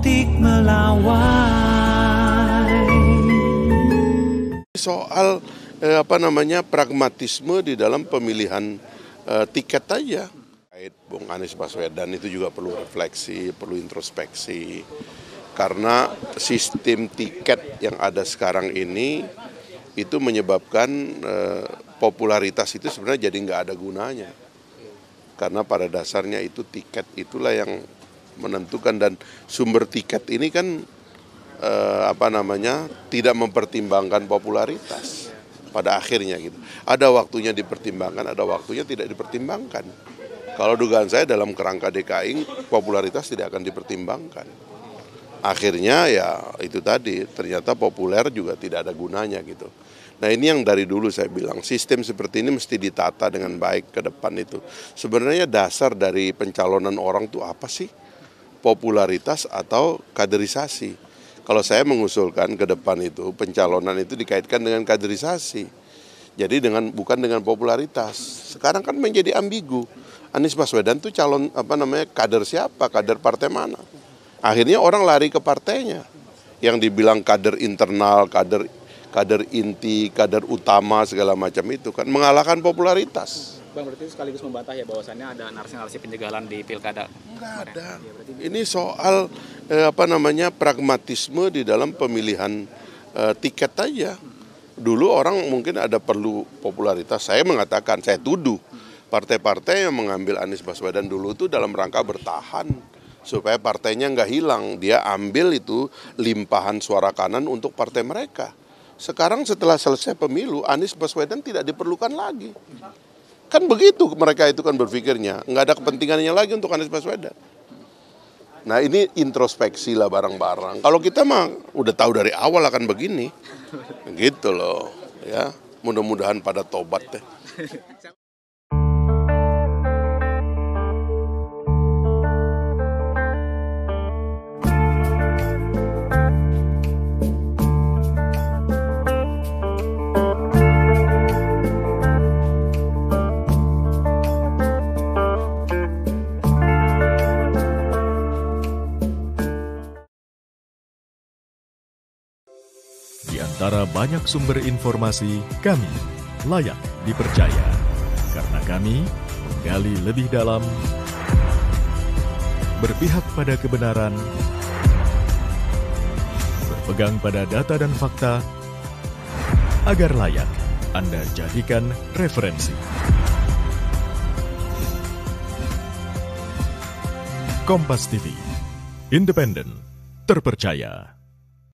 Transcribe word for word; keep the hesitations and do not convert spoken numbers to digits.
Titik melawai. Soal eh, apa namanya pragmatisme di dalam pemilihan eh, tiket aja. Bung Anies Baswedan itu juga perlu refleksi, perlu introspeksi. Karena sistem tiket yang ada sekarang ini itu menyebabkan eh, popularitas itu sebenarnya jadi nggak ada gunanya. Karena pada dasarnya itu tiket itulah yang menentukan, dan sumber tiket ini kan eh, apa namanya tidak mempertimbangkan popularitas pada akhirnya gitu. Ada waktunya dipertimbangkan, ada waktunya tidak dipertimbangkan. Kalau dugaan saya dalam kerangka D K I popularitas tidak akan dipertimbangkan. Akhirnya ya itu tadi, ternyata populer juga tidak ada gunanya gitu. Nah ini yang dari dulu saya bilang, sistem seperti ini mesti ditata dengan baik ke depan itu. Sebenarnya dasar dari pencalonan orang itu apa sih? Popularitas atau kaderisasi? Kalau saya mengusulkan ke depan itu pencalonan itu dikaitkan dengan kaderisasi, jadi dengan bukan dengan popularitas. Sekarang kan menjadi ambigu. Anies Baswedan tuh calon apa namanya kader siapa, kader partai mana? Akhirnya orang lari ke partainya. Yang dibilang kader internal, kader kader inti, kader utama segala macam itu kan mengalahkan popularitas. Bang, berarti sekaligus membantah ya bahwasannya ada narasi-narasi penjagalan di pilkada? Nggak ada. Ini soal eh, apa namanya pragmatisme di dalam pemilihan eh, tiket aja. Dulu orang mungkin ada perlu popularitas. Saya mengatakan, saya tuduh partai-partai yang mengambil Anies Baswedan dulu itu dalam rangka bertahan supaya partainya nggak hilang. Dia ambil itu limpahan suara kanan untuk partai mereka. Sekarang setelah selesai pemilu, Anies Baswedan tidak diperlukan lagi. Kan begitu mereka itu kan berpikirnya, nggak ada kepentingannya lagi untuk Anies Baswedan. Nah ini introspeksi lah barang-barang. Kalau kita mah udah tahu dari awal akan begini, gitu loh. Ya mudah-mudahan pada tobat deh. Antara banyak sumber informasi, kami layak dipercaya karena kami menggali lebih dalam, berpihak pada kebenaran, berpegang pada data dan fakta, agar layak Anda jadikan referensi. Kompas T V, independen, terpercaya.